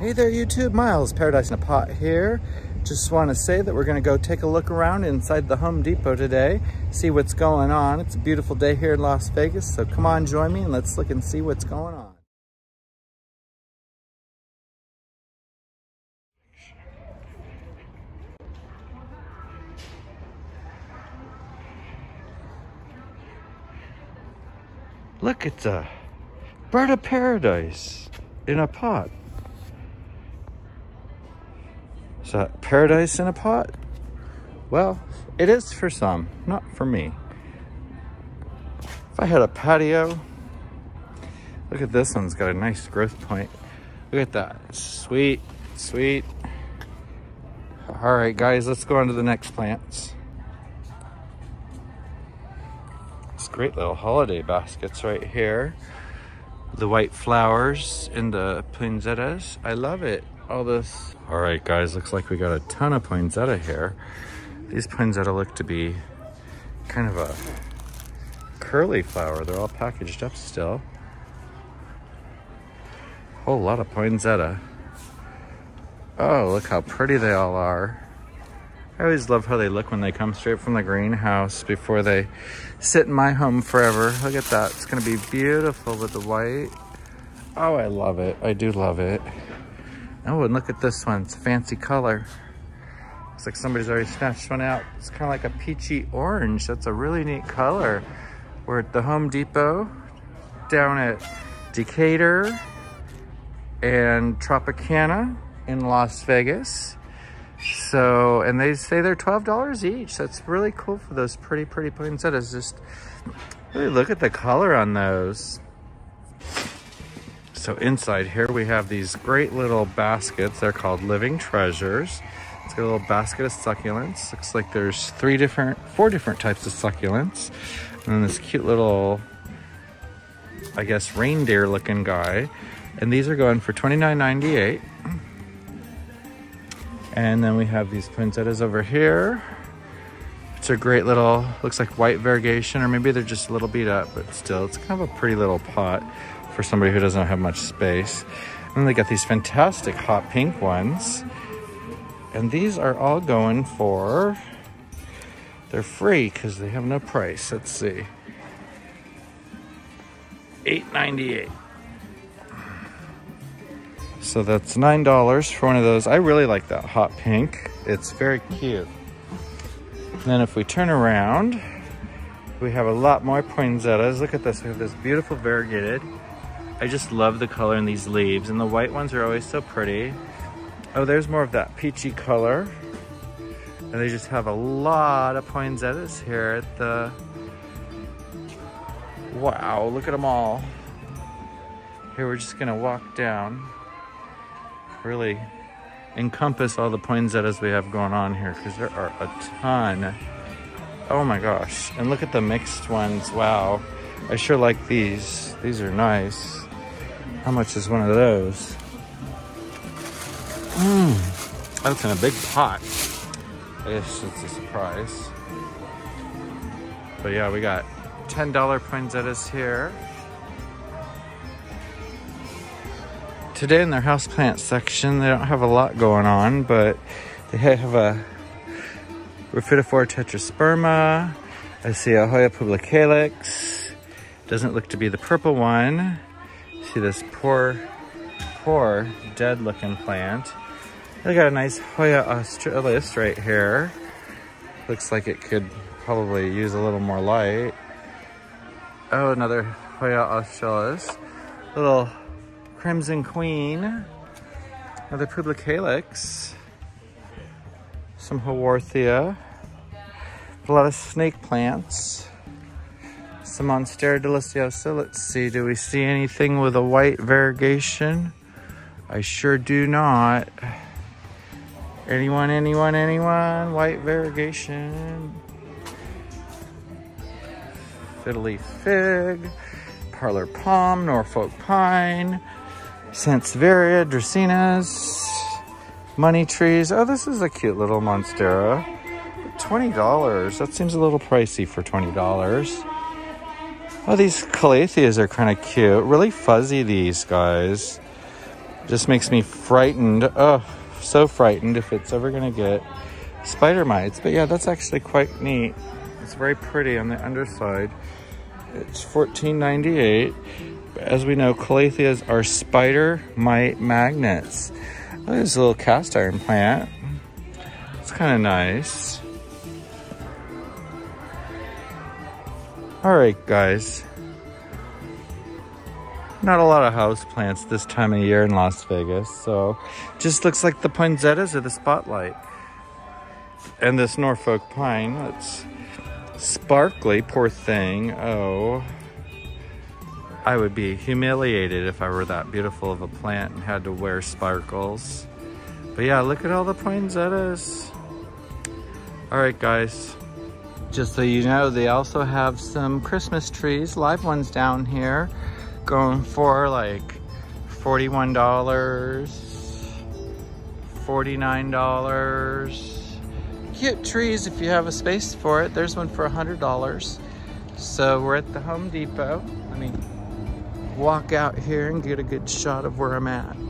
Hey there YouTube, Miles Paradise in a Pot here. Just want to say that we're going to go take a look around inside the Home Depot today, see what's going on. It's a beautiful day here in Las Vegas, so come on, join me and let's look and see what's going on. Look, it's a bird of paradise in a pot. Is that paradise in a pot? Well, it is for some, not for me. If I had a patio, look at this one's got a nice growth point. Look at that, sweet, sweet. All right guys, let's go on to the next plants. Great little holiday baskets right here. The white flowers and the poinsettias. I love it, all this. All right guys, looks like we got a ton of poinsettia here. These poinsettia look to be kind of a curly flower. They're all packaged up still. Whole lot of poinsettia. Oh, look how pretty they all are. I always love how they look when they come straight from the greenhouse before they sit in my home forever. Look at that. It's going to be beautiful with the white. Oh, I love it. I do love it. Oh, and look at this one. It's a fancy color. Looks like somebody's already snatched one out. It's kind of like a peachy orange. That's a really neat color. We're at the Home Depot down at Decatur and Tropicana in Las Vegas. So, and they say they're $12 each. That's really cool for those pretty, pretty poinsettias. Just really look at the color on those. So inside here, we have these great little baskets. They're called Living Treasures. It's got a little basket of succulents. Looks like there's four different types of succulents. And then this cute little, I guess, reindeer looking guy. And these are going for $29.98. And then we have these poinsettias over here. It's a great little, looks like white variegation, or maybe they're just a little beat up, but still, it's kind of a pretty little pot for somebody who doesn't have much space. And then they got these fantastic hot pink ones. And these are all going for, they're free because they have no price. Let's see, $8.98. So that's $9 for one of those. I really like that hot pink. It's very cute. And then if we turn around, we have a lot more poinsettias. Look at this, we have this beautiful variegated. I just love the color in these leaves, and the white ones are always so pretty. Oh, there's more of that peachy color. And they just have a lot of poinsettias here at the, wow, look at them all. Here, we're just gonna walk down. Really encompass all the poinsettias we have going on here because there are a ton. Oh my gosh, and look at the mixed ones. Wow, I sure like these. These are nice. How much is one of those? That's in a big pot. I guess it's a surprise. But yeah, we got $10 poinsettias here. Today in their houseplant section, they don't have a lot going on, but they have a Rhaphidophora Tetrasperma. I see a Hoya pubicalyx. Doesn't look to be the purple one. See this poor dead looking plant. They got a nice Hoya Australis right here. Looks like it could probably use a little more light. Oh, another Hoya Australis. Little Crimson Queen, another pubicalyx, some Haworthia, a lot of snake plants, some Monstera Deliciosa. Let's see, do we see anything with a white variegation? I sure do not. Anyone, white variegation. Fiddle leaf fig, parlor palm, Norfolk pine, sansevieria, dracaenas, money trees. Oh, this is a cute little monstera. $20, that seems a little pricey for $20. Oh, these calatheas are kind of cute. Really fuzzy, these guys. Just makes me frightened. Oh, so frightened if it's ever gonna get spider mites. But yeah, that's actually quite neat. It's very pretty on the underside. It's $14.98. As we know, calatheas are spider mite magnets. Oh, there's a little cast iron plant. It's kind of nice. All right, guys. Not a lot of house plants this time of year in Las Vegas, so just looks like the poinsettias are the spotlight. And this Norfolk pine, that's sparkly, poor thing. Oh, I would be humiliated if I were that beautiful of a plant and had to wear sparkles. But yeah, look at all the poinsettias. All right, guys. Just so you know, they also have some Christmas trees, live ones down here, going for like $41, $49. Cute trees if you have a space for it. There's one for $100. So we're at the Home Depot. Let me walk out here and get a good shot of where I'm at.